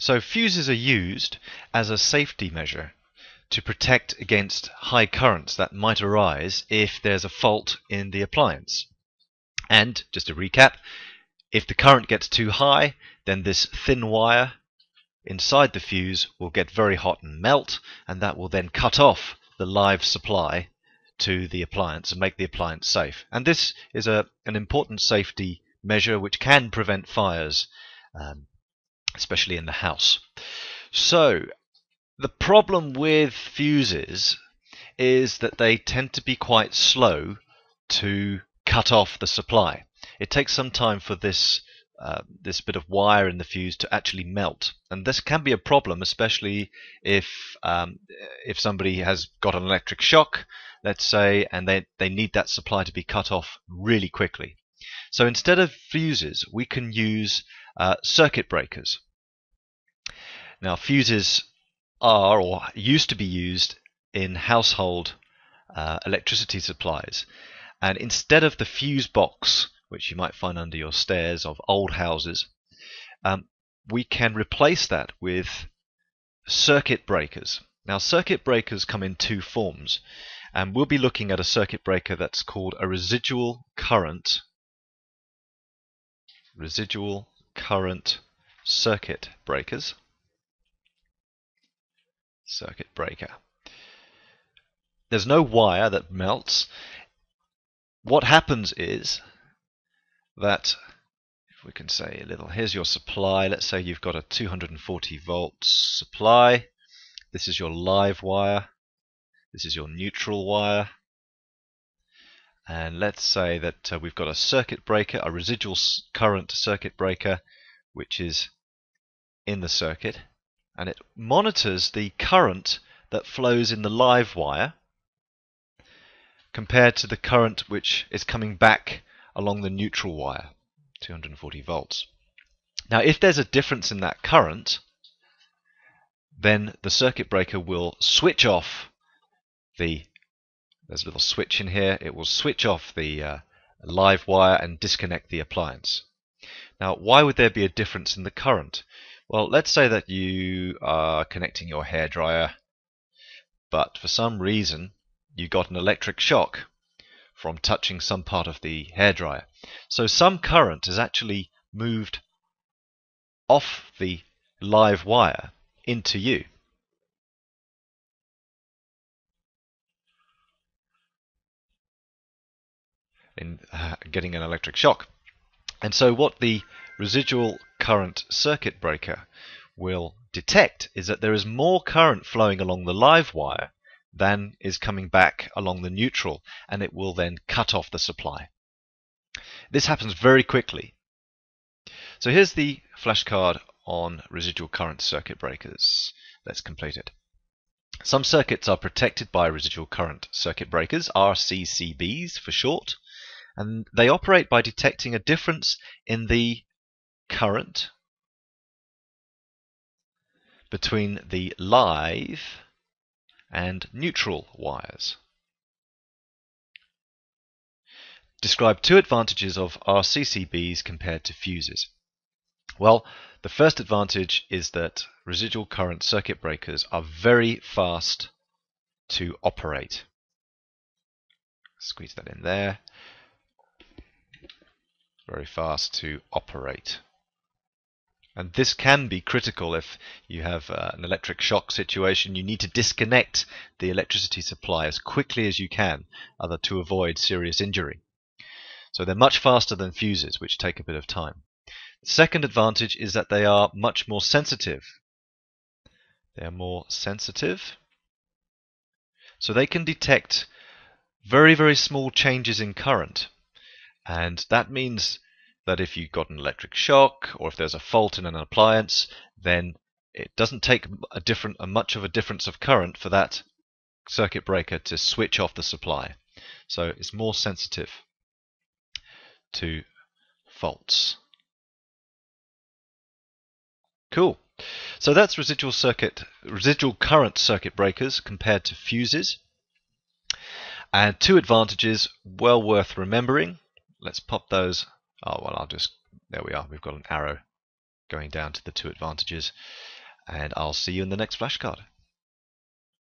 So fuses are used as a safety measure to protect against high currents that might arise if there's a fault in the appliance. And just to recap, if the current gets too high, then this thin wire inside the fuse will get very hot and melt, and that will then cut off the live supply to the appliance and make the appliance safe. And this is an important safety measure which can prevent fires, especially in the house. So the problem with fuses is that they tend to be quite slow to cut off the supply. It takes some time for this bit of wire in the fuse to actually melt, and this can be a problem, especially if somebody has got an electric shock, let's say, and they need that supply to be cut off really quickly. So instead of fuses, we can use circuit breakers. Now, fuses are, or used to be, used in household electricity supplies, and instead of the fuse box, which you might find under your stairs of old houses, we can replace that with circuit breakers. Now, circuit breakers come in two forms, and we'll be looking at a circuit breaker that's called a residual current circuit breaker. There's no wire that melts. What happens is that, if we can say a little, here's your supply. Let's say you've got a 240 volt supply. This is your live wire, this is your neutral wire, and let's say that we've got a circuit breaker, a residual current circuit breaker, which is in the circuit, and it monitors the current that flows in the live wire compared to the current which is coming back along the neutral wire, 240 volts. Now, if there's a difference in that current, then the circuit breaker will switch off the, there's a little switch in here, it will switch off the live wire and disconnect the appliance. Now, why would there be a difference in the current? Well, let's say that you are connecting your hairdryer, but for some reason you got an electric shock from touching some part of the hairdryer. So some current is actually moved off the live wire into you. In getting an electric shock. And so what the residual current circuit breaker will detect is that there is more current flowing along the live wire than is coming back along the neutral, and it will then cut off the supply. This happens very quickly. So here's the flashcard on residual current circuit breakers. Let's complete it. Some circuits are protected by residual current circuit breakers, RCCBs for short, and they operate by detecting a difference in the current between the live and neutral wires. Describe two advantages of RCCBs compared to fuses. Well, the first advantage is that residual current circuit breakers are very fast to operate. Squeeze that in there. Very fast to operate. And this can be critical if you have an electric shock situation. You need to disconnect the electricity supply as quickly as you can to avoid serious injury. So they're much faster than fuses, which take a bit of time. The second advantage is that they are much more sensitive. They're more sensitive. So they can detect very, very small changes in current. And that means that if you've got an electric shock, or if there's a fault in an appliance, then it doesn't take much of a difference of current for that circuit breaker to switch off the supply. So it's more sensitive to faults. Cool. So that's residual current circuit breakers compared to fuses. And two advantages well worth remembering. Let's pop those. There we are, we've got an arrow going down to the two advantages. And I'll see you in the next flashcard.